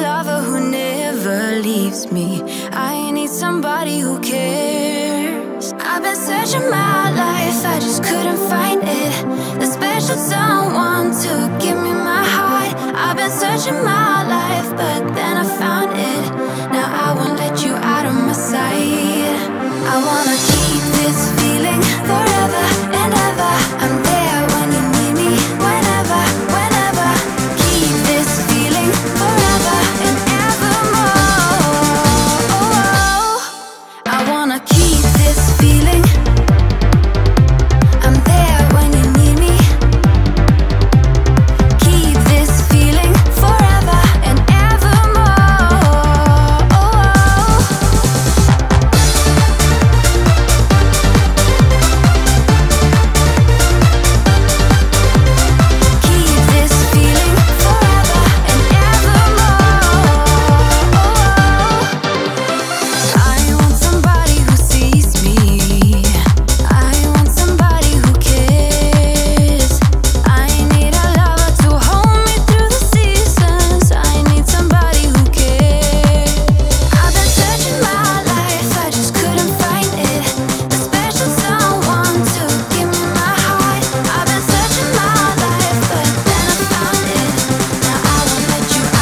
lover who never leaves me. I need somebody who cares. I've been searching my life, I just couldn't find it. The special someone to give me my heart. I've been searching my life, but then I found it. Now I won't let you out of my sight. I wanna keep this feeling forever and ever. I'm there when you need me, whenever, whenever. Keep this feeling forever and evermore. I wanna keep this feeling. I'm there when you need me. Keep this feeling forever and evermore. Keep this feeling forever and evermore. I want somebody who sees me. I want somebody who cares. I need a lover to hold me through the seasons. I need somebody who cares. I've been searching my life, I just couldn't find it. A special someone to give me my heart. I've been searching my life, but then I found it. Now I won't let you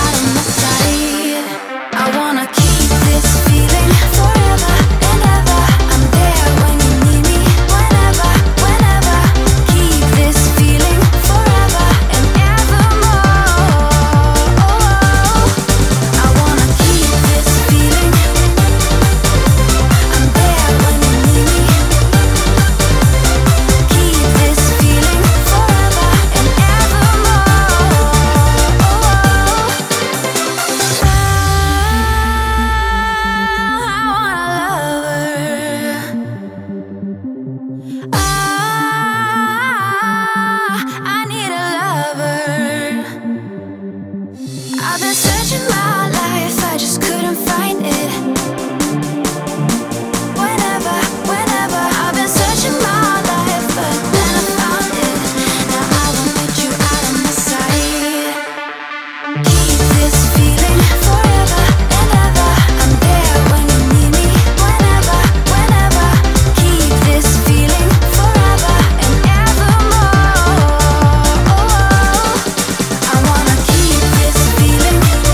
out of my sight. I wanna keep this feeling forever and ever. I'm there when you need me, whenever, whenever. Keep this feeling forever and evermore. I wanna keep this feeling. I'm there when you need me. Keep this feeling forever and evermore. I want a lover. I need a lover. I've been searching my life, I just couldn't find it. Whenever, whenever. I've been searching my life, but then I found it. Now I won't let you out of my sight. Keep this feeling forever and ever. I'm there when you need me, whenever, whenever. Keep this feeling forever and evermore. I wanna keep this feeling. I'm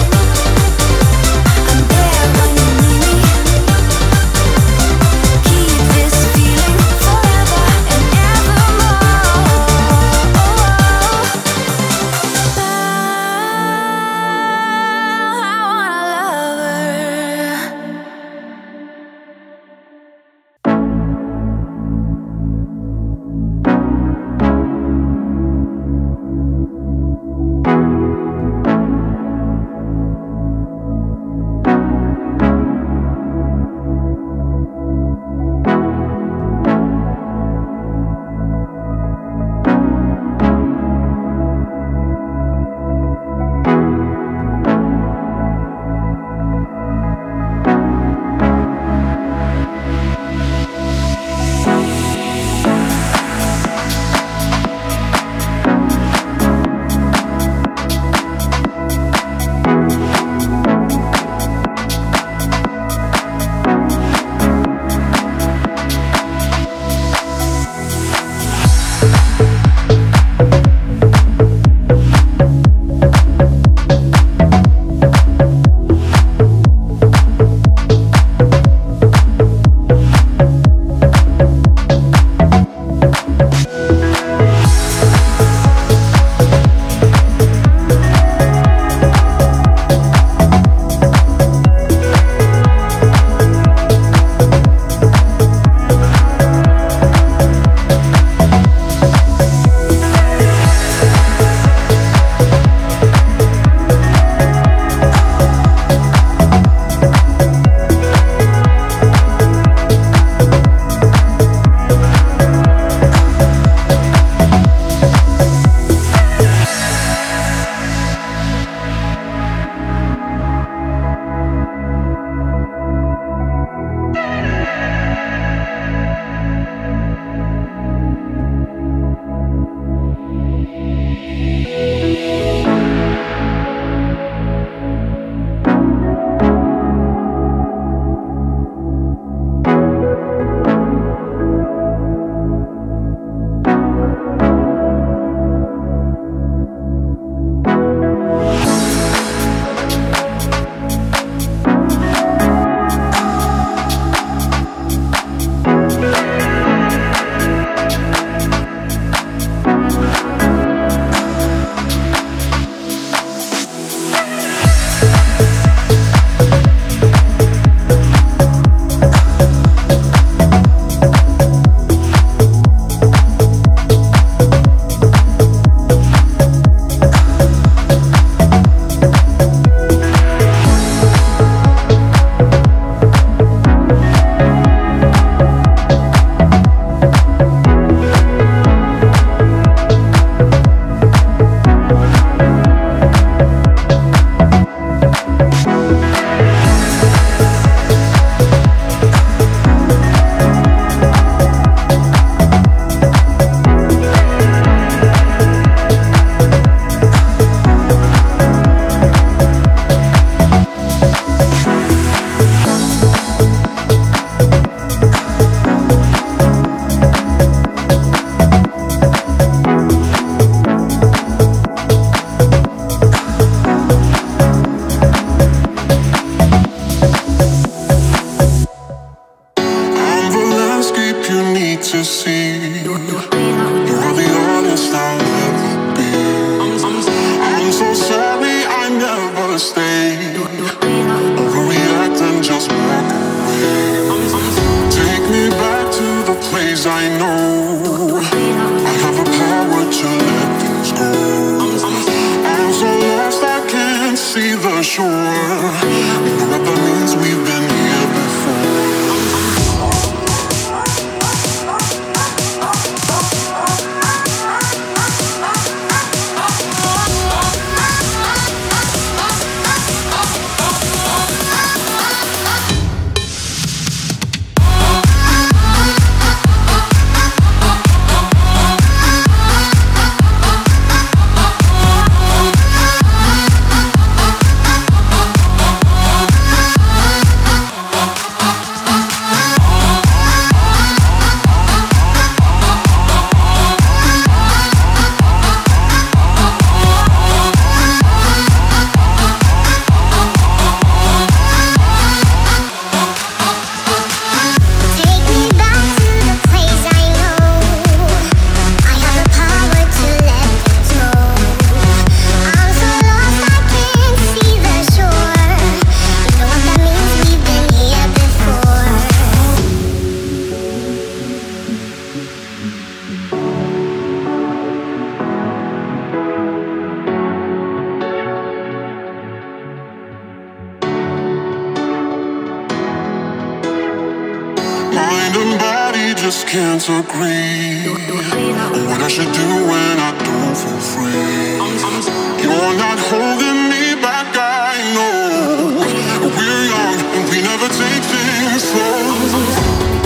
for sure. We know what that means, we've been here before. Just can't agree on what I should do when I don't feel free. You're not holding me back, I know. We're young and we never take things slow.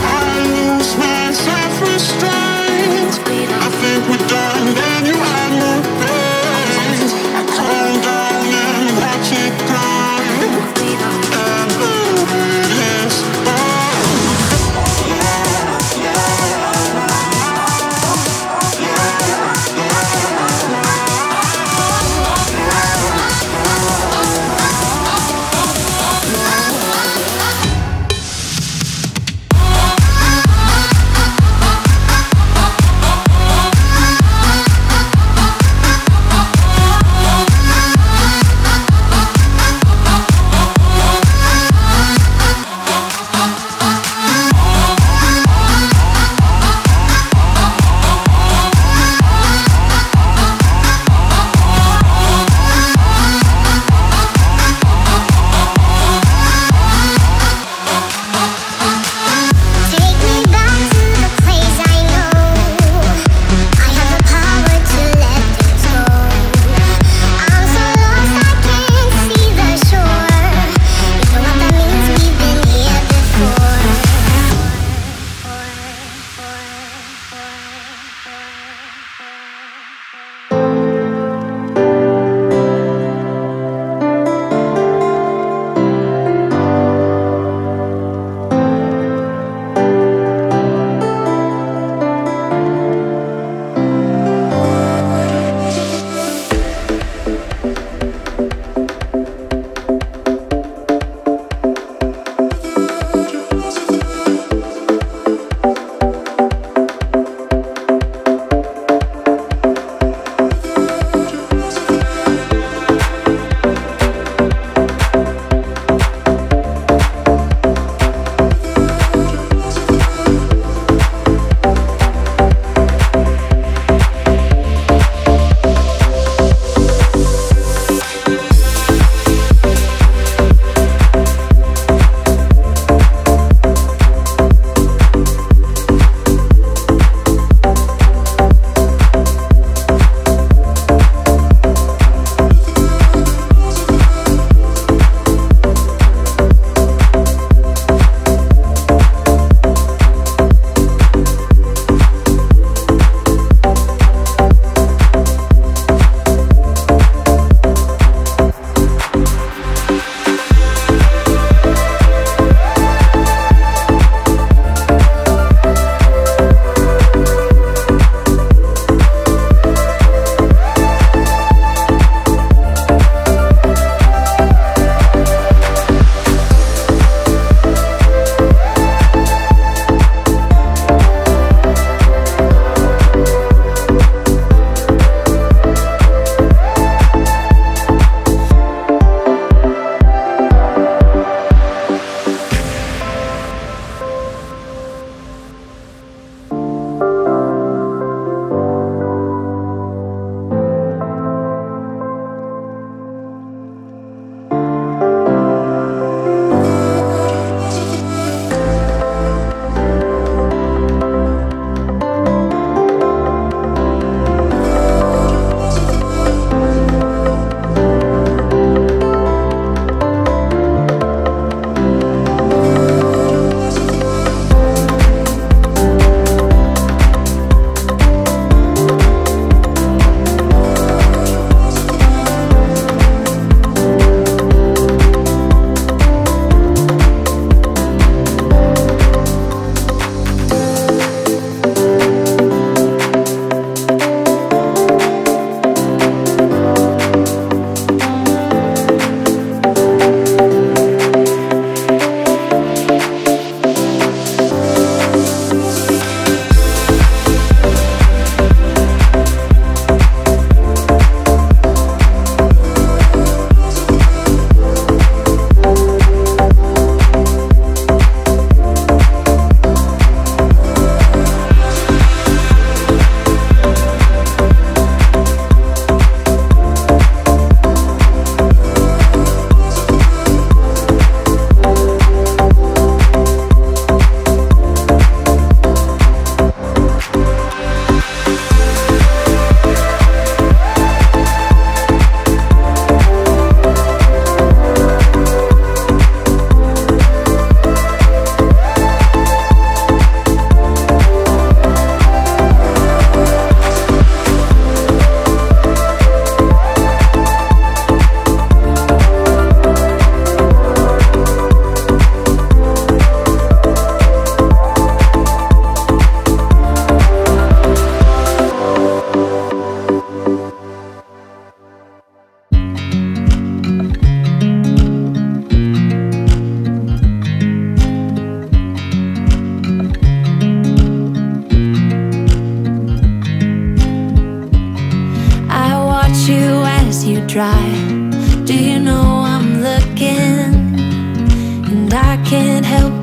I lose my self-restraint. I think we're done and you have no pain. I calm down and watch it climb. And the is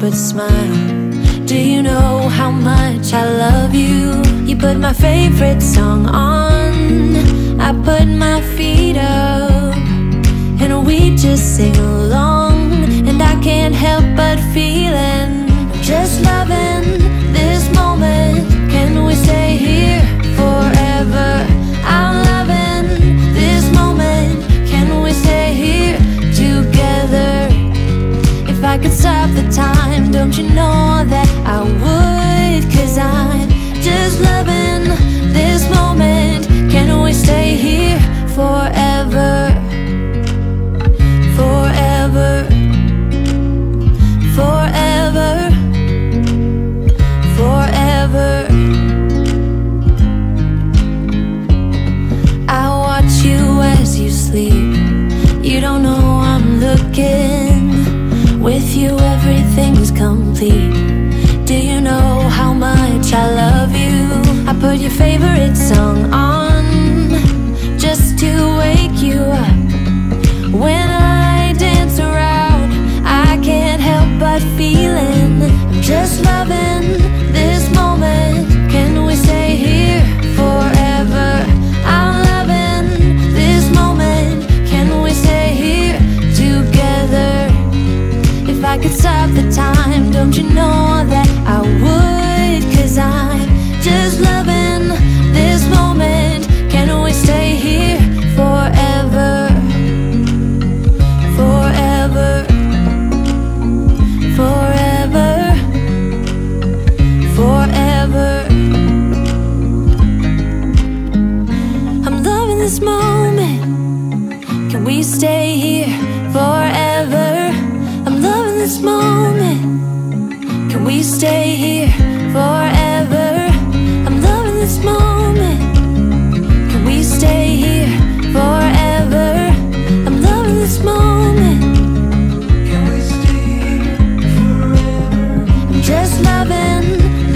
but smile. Do you know how much I love you? You put my favorite song on, I put my feet up, and we just sing along. And I can't help but feeling, just loving this moment. Can we stay here forever? I'm loving this moment. Can we stay here together? If I could stop the time, don't you know that I would? 'Cause I'm just loving this moment. Can we stay here forever? Forever. Forever. Forever. I watch you as you sleep. You don't know I'm looking. With you everything's complete. Do you know how much I love you? I put your favorite song on just to wake you up. When I dance around, I can't help but feeling, I'm just loving this moment. Can we stay here forever? I'm loving this moment. Can we stay here together? If I could stop the time, don't you know that I would? 'Cause I'm just loving this moment. Can we stay here forever? Forever. Forever. Forever. I'm loving this moment. Can we stay here forever? I'm loving this moment. Can we stay here forever? I'm loving this moment. Can we stay here forever? I'm loving this moment. Can we stay here forever? I'm just loving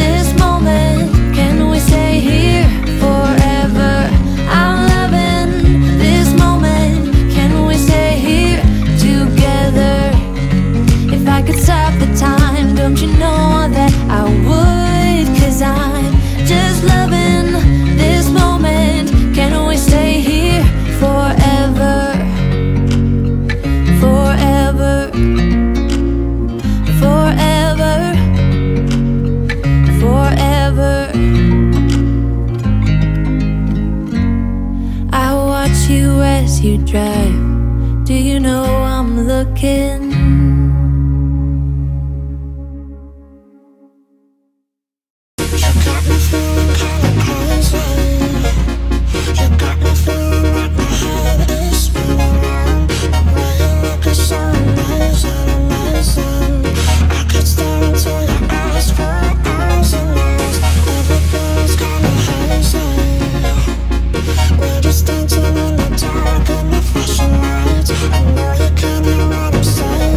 this moment. Can we stay here forever? I'm loving this moment. Can we stay here together? If I could stop the time, don't you know that I would? 'Cause I'm just loving this moment. Can we stay here forever? Forever. Forever. Forever. I watch you as you drive. Do you know I'm looking? Dancing in the dark in the flashing lights. I know you can't hear what I'm saying.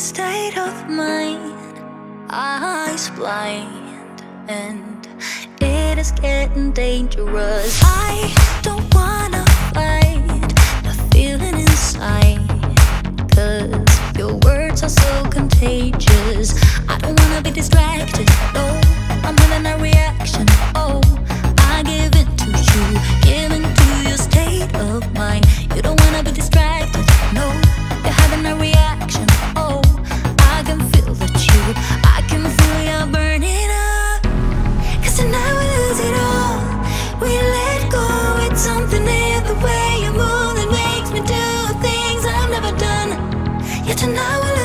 state of mind, eyes blind, and it is getting dangerous. I don't wanna fight the feeling inside, 'cause your words are so contagious. I don't wanna be distracted, no, I'm having a reaction, oh, I give in to you, give in to your state of mind. You don't wanna be distracted, no, you're having a reaction, oh, I can feel the truth, I can feel you burning up, 'cause tonight we lose it all, we let go, it's something in the way you move that makes me do things I've never done, yeah, tonight we